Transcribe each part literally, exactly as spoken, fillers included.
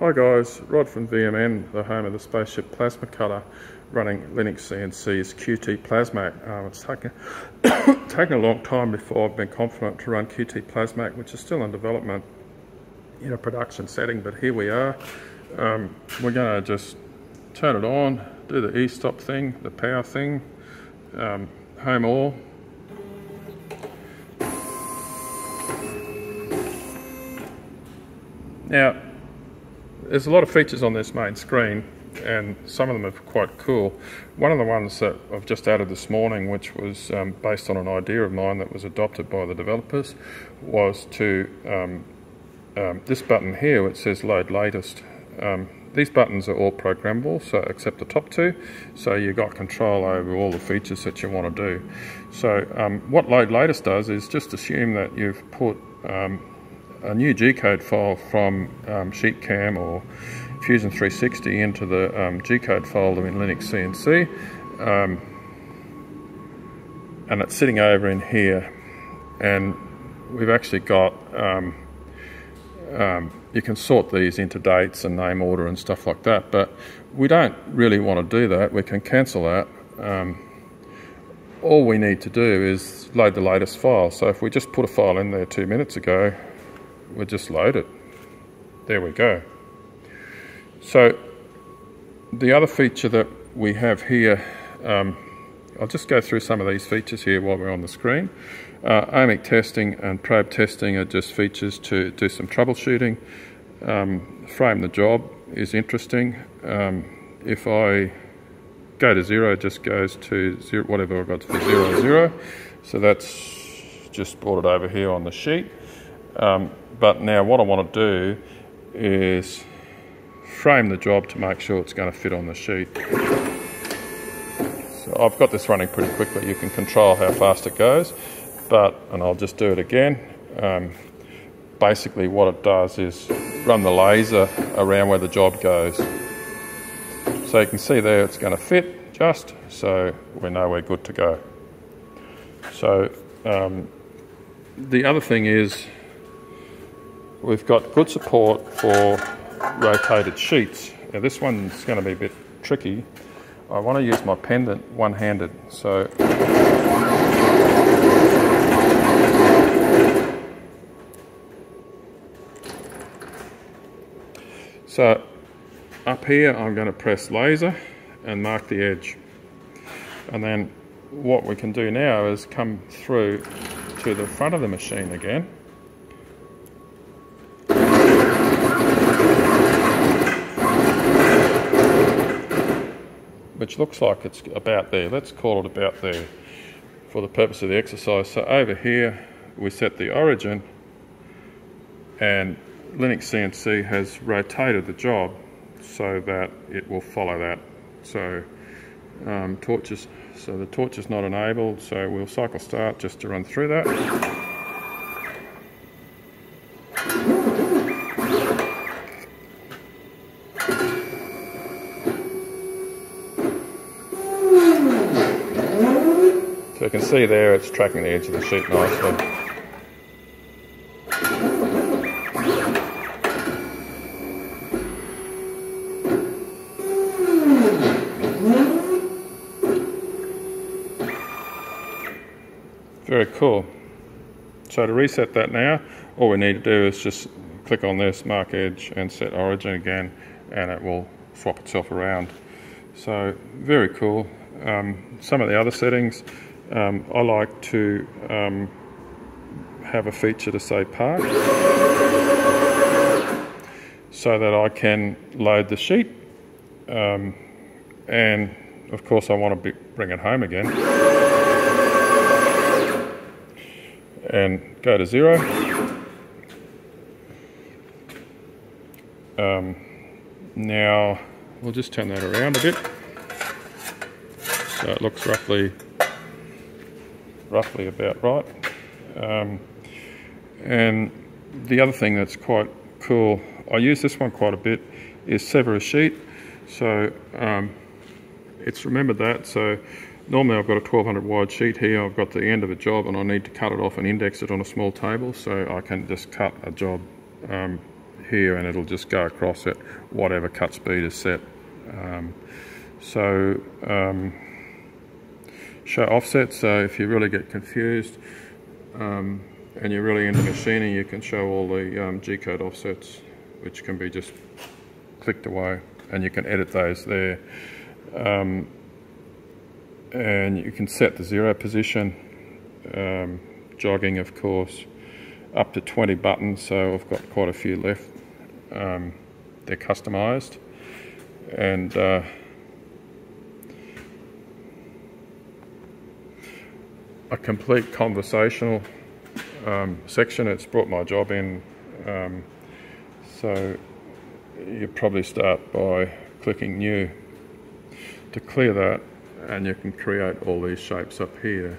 Hi guys, Rod from V M N, the home of the Spaceship Plasma cutter, running Linux C N C's QtPlasmaC. Um, it's taken, taken a long time before I've been confident to run QtPlasmaC, which is still in development in a production setting, but here we are. Um, we're going to just turn it on, do the e-stop thing, the power thing, um, home all. Now, there's a lot of features on this main screen, and some of them are quite cool. One of the ones that I've just added this morning, which was um, based on an idea of mine that was adopted by the developers, was to um, um, this button here, which says load latest. Um, these buttons are all programmable, so except the top two, so you've got control over all the features that you want to do. So um, what load latest does is just assume that you've put um, a new G code file from um, SheetCam or Fusion three sixty into the um, G code folder in Linux C N C, um, and it's sitting over in here, and we've actually got um, um, you can sort these into dates and name order and stuff like that, but we don't really want to do that. We can cancel that. um, all we need to do is load the latest file. So if we just put a file in there two minutes ago, we'll just load it. There we go. So the other feature that we have here, um, I'll just go through some of these features here while we're on the screen. Uh, ohmic testing and probe testing are just features to do some troubleshooting. Um, frame the job is interesting. Um, if I go to zero, it just goes to zero, whatever I've got for zero, zero. So that's just brought it over here on the sheet. Um, But now what I want to do is frame the job to make sure it's going to fit on the sheet. So I've got this running pretty quickly. You can control how fast it goes, but, and I'll just do it again. Um, basically what it does is run the laser around where the job goes. So you can see there it's going to fit just, so we know we're good to go. So um, the other thing is, we've got good support for rotated sheets. Now this one's going to be a bit tricky. I want to use my pendant one-handed, so so up here I'm going to press laser and mark the edge, and then what we can do now is come through to the front of the machine again. Which looks like it's about there. Let's call it about there for the purpose of the exercise. So over here we set the origin, and Linux C N C has rotated the job so that it will follow that. So um, torches, so the torch is not enabled, so we'll cycle start just to run through that. You can see there it's tracking the edge of the sheet nicely. Very cool. So to reset that now, all we need to do is just click on this, mark edge, and set origin again, and it will swap itself around. So very cool. Um, some of the other settings, Um, I like to um, have a feature to say park, so that I can load the sheet, um, and of course I want to bring it home again, and go to zero. Um, now we'll just turn that around a bit, so it looks roughly roughly about right. Um, and the other thing that's quite cool, I use this one quite a bit, is sever a sheet. So um, it's remembered that. So normally I've got a twelve hundred wide sheet here, I've got the end of a job and I need to cut it off and index it on a small table, so I can just cut a job um, here, and it'll just go across at whatever cut speed is set. Um, so um, show offset, so if you really get confused um, and you're really into machining, you can show all the um, G-code offsets, which can be just clicked away, and you can edit those there. Um, and you can set the zero position, um, jogging of course, up to twenty buttons, so I've got quite a few left. Um, they're customized, and uh, a complete conversational um, section. It's brought my job in, um, so you probably start by clicking new to clear that, and you can create all these shapes up here,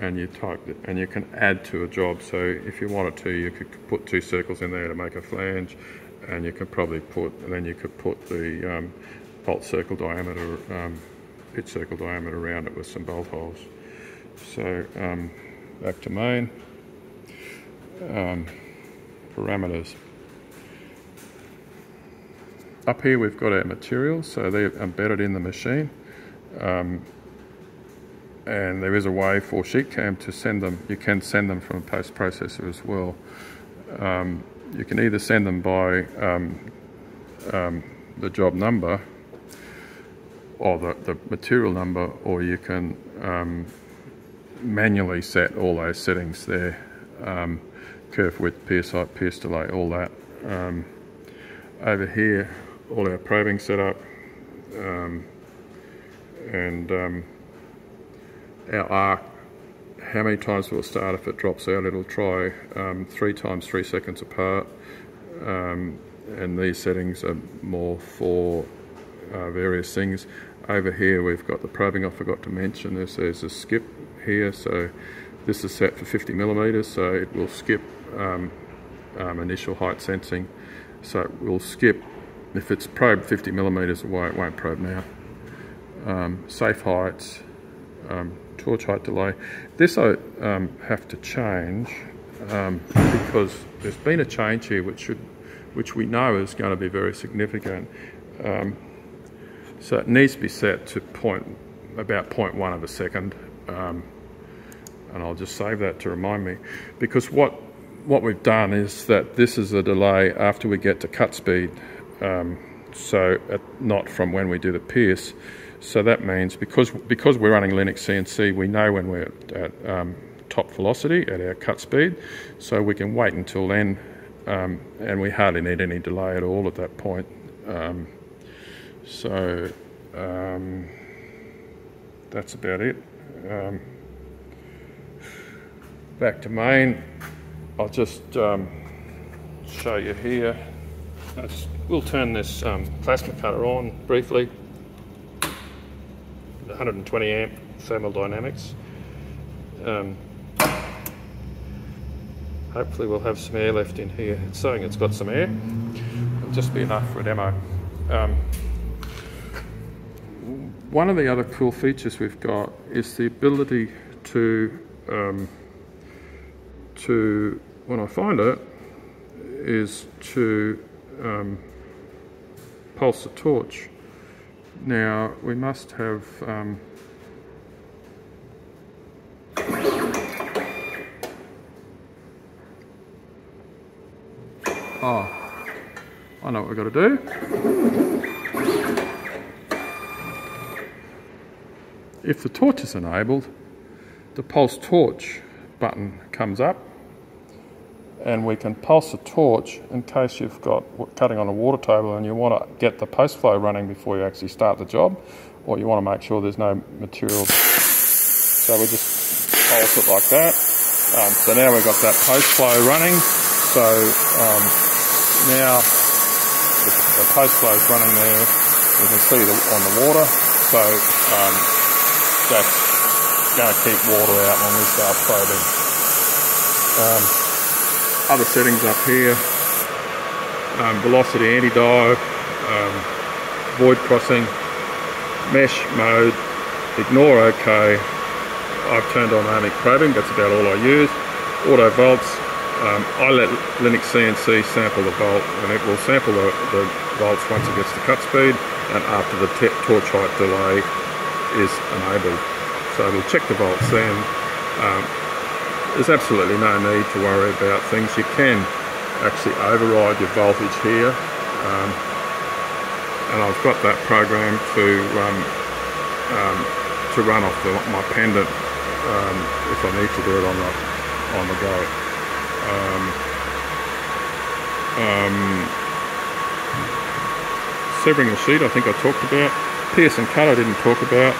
and you type it, and you can add to a job. So if you wanted to, you could put two circles in there to make a flange, and you could probably put, and then you could put the um, bolt circle diameter, um, pitch circle diameter around it with some bolt holes. So um, back to main, um, parameters. Up here we've got our materials, so they're embedded in the machine. Um, and there is a way for SheetCam to send them. You can send them from a post processor as well. Um, you can either send them by um, um, the job number or the, the material number, or you can um, manually set all those settings there. Um, curve width, pierce height, pierce delay, all that. Um, over here, all our probing setup, um, and um, our arc, how many times will it start? If it drops out, it'll try um, three times three seconds apart, um, and these settings are more for uh, various things. Over here we've got the probing. I forgot to mention this, there's a skip here, so this is set for fifty millimeters, so it will skip um, um, initial height sensing, so it will skip if it's probed fifty millimeters away. It won't probe now. Um, safe heights, um, torch height delay. This I um, have to change um, because there's been a change here which should, which we know is going to be very significant. Um, so it needs to be set to point, about point one of a second, um, and I'll just save that to remind me, because what what we've done is that this is a delay after we get to cut speed, um, so at, not from when we do the pierce. So that means because because we're running Linux C N C, we know when we're at um, top velocity at our cut speed, so we can wait until then, um, and we hardly need any delay at all at that point. Um, so um, that's about it. Um, back to main. I'll just um, show you here. Just, we'll turn this um, plasma cutter on briefly. one hundred twenty amp thermodynamics. Um, hopefully we'll have some air left in here. It's saying it's got some air. It'll just be enough for a demo. Um, one of the other cool features we've got is the ability to, um, to when I find it, is to um, pulse the torch. Now, we must have, um, oh, I know what we've got to do. If the torch is enabled, the pulse torch button comes up, and we can pulse a torch in case you've got cutting on a water table and you want to get the post flow running before you actually start the job, or you want to make sure there's no material. So we just pulse it like that. Um, so now we've got that post flow running. So um, now the, the post flow is running there. You can see the, on the water. So um, that's going to keep water out when we start probing. Um, Other settings up here, um, velocity, anti-dive, um, void crossing, mesh mode, ignore OK. I've turned on dynamic probing, that's about all I use. Auto volts, Um, I let Linux C N C sample the bolt, and it will sample the, the bolts once it gets to cut speed and after the torch height delay is enabled. So we'll check the bolts then. Um, there's absolutely no need to worry about things. You can actually override your voltage here, um, and I've got that programmed to um, um, to run off the, my pendant um, if I need to do it on the on the go. Um, um, severing the sheet, I think I talked about. Pierce and cut, I didn't talk about.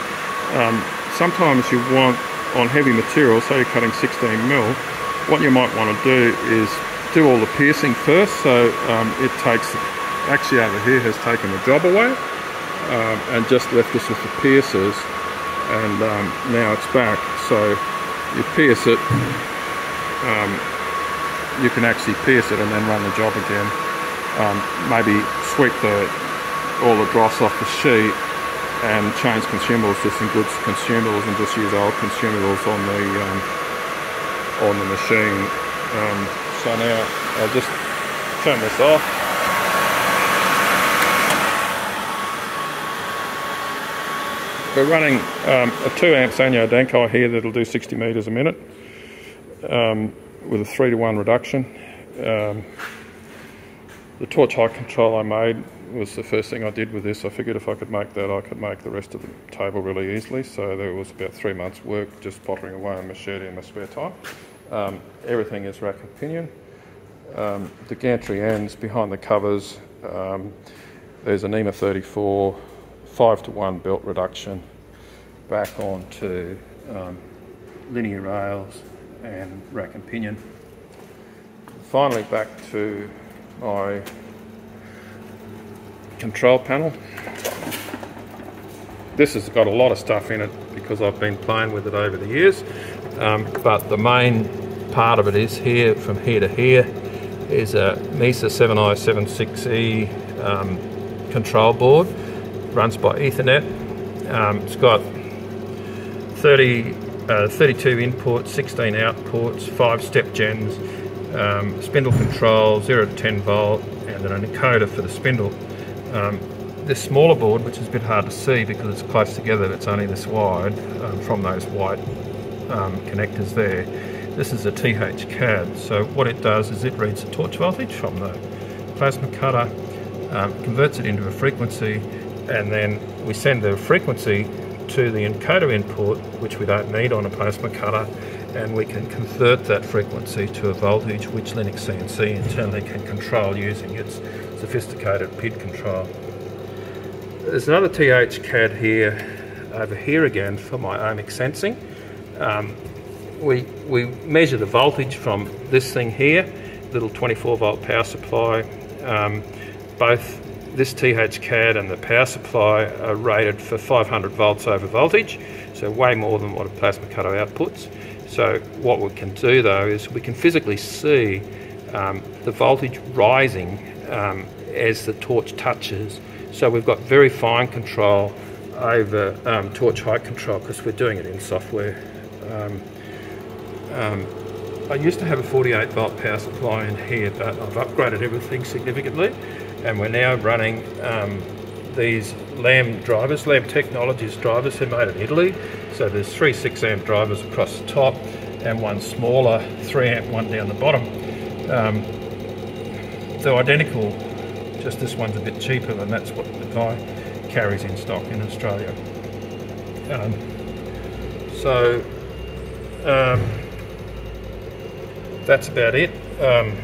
Um, sometimes you want, on heavy material, say you're cutting sixteen mil, what you might want to do is do all the piercing first, so um, it takes, actually over here has taken the job away, um, and just left us with the pierces, and um, now it's back, so you pierce it, um, you can actually pierce it and then run the job again. Um, maybe sweep the all the dross off the sheet and change consumables to some good consumables and just use old consumables on the um, on the machine. Um, so now I'll just turn this off. We're running um, a two amp Sanyo Danko here that'll do sixty meters a minute. Um, with a three to one reduction. Um, the torch height control I made was the first thing I did with this. I figured if I could make that, I could make the rest of the table really easily, so there was about three months work just pottering away on machete in my spare time. Um, everything is rack and pinion. Um, the gantry ends behind the covers. Um, there's a NEMA thirty-four five to one belt reduction back onto um, linear rails and rack and pinion. Finally back to my control panel. This has got a lot of stuff in it because I've been playing with it over the years, um, but the main part of it is here, from here to here, is a Mesa seven i seventy-six E um, control board, runs by Ethernet. Um, it's got thirty, uh, thirty-two inputs, sixteen outputs, five step gens, um, spindle control, zero to ten volt, and then an encoder for the spindle. Um, this smaller board, which is a bit hard to see because it's close together, it's only this wide um, from those white um, connectors there. This is a T H C A D, so what it does is it reads the torch voltage from the plasma cutter, um, converts it into a frequency, and then we send the frequency to the encoder input, which we don't need on a plasma cutter, and we can convert that frequency to a voltage, which Linux C N C internally can control using its sophisticated P I D control. There's another T H C A D here, over here again, for my ohmic sensing. Um, we, we measure the voltage from this thing here, little twenty-four volt power supply. Um, both this T H C A D and the power supply are rated for five hundred volts over voltage, so way more than what a plasma cutter outputs. So what we can do though is we can physically see um, the voltage rising um, as the torch touches. So we've got very fine control over um, torch height control because we're doing it in software. Um, um, I used to have a forty-eight volt power supply in here, but I've upgraded everything significantly. And we're now running um, these LAM drivers, LAM Technologies drivers, they're made in Italy. So there's three six amp drivers across the top and one smaller three amp one down the bottom. Um, they're identical, just this one's a bit cheaper, and that's what the guy carries in stock in Australia. Um, so um, that's about it. Um,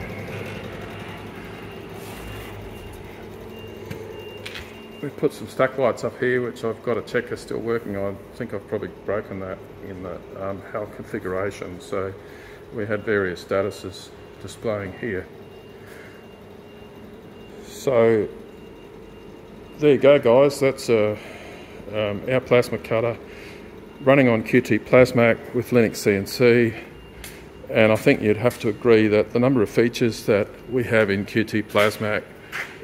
We've put some stack lights up here, which I've got to check are still working. I think I've probably broken that in the um, H A L configuration. So we had various statuses displaying here. So there you go, guys. That's uh, um, our plasma cutter running on QtPlasmaC with Linux C N C. And I think you'd have to agree that the number of features that we have in QtPlasmaC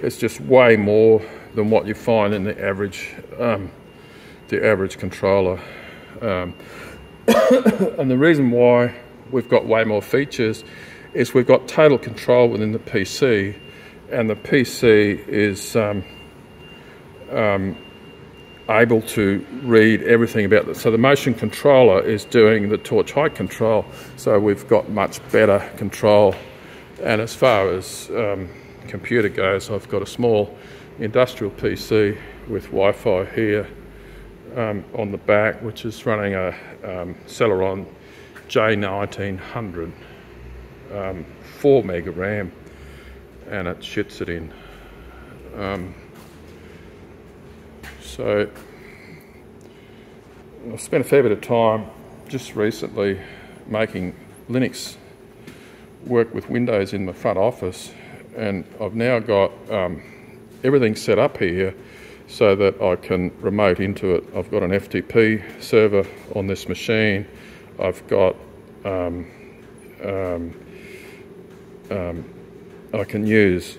is just way more than what you find in the average, um, the average controller. Um, and the reason why we've got way more features is we've got total control within the P C, and the P C is um, um, able to read everything about it. So the motion controller is doing the torch height control, so we've got much better control. And as far as um, computer goes, I've got a small industrial P C with Wi-Fi here um, on the back, which is running a um, Celeron J nineteen hundred, um, four mega RAM, and it shits it in. Um, so I've spent a fair bit of time just recently making Linux work with Windows in the front office, and I've now got um, everything set up here so that I can remote into it. I've got an F T P server on this machine. I've got um, um, um, I can use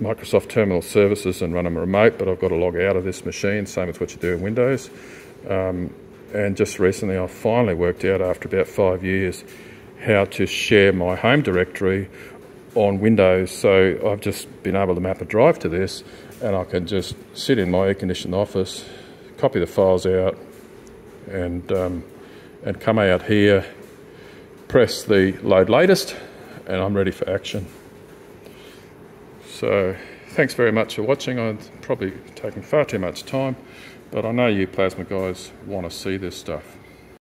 Microsoft Terminal Services and run them remote, but I've got to log out of this machine, same as what you do in Windows. Um, and just recently I finally worked out, after about five years, how to share my home directory on Windows. So I've just been able to map a drive to this, and I can just sit in my air-conditioned office, copy the files out, and um, and come out here, press the load latest, and I'm ready for action. So thanks very much for watching. I'm probably taking far too much time, but I know you plasma guys want to see this stuff.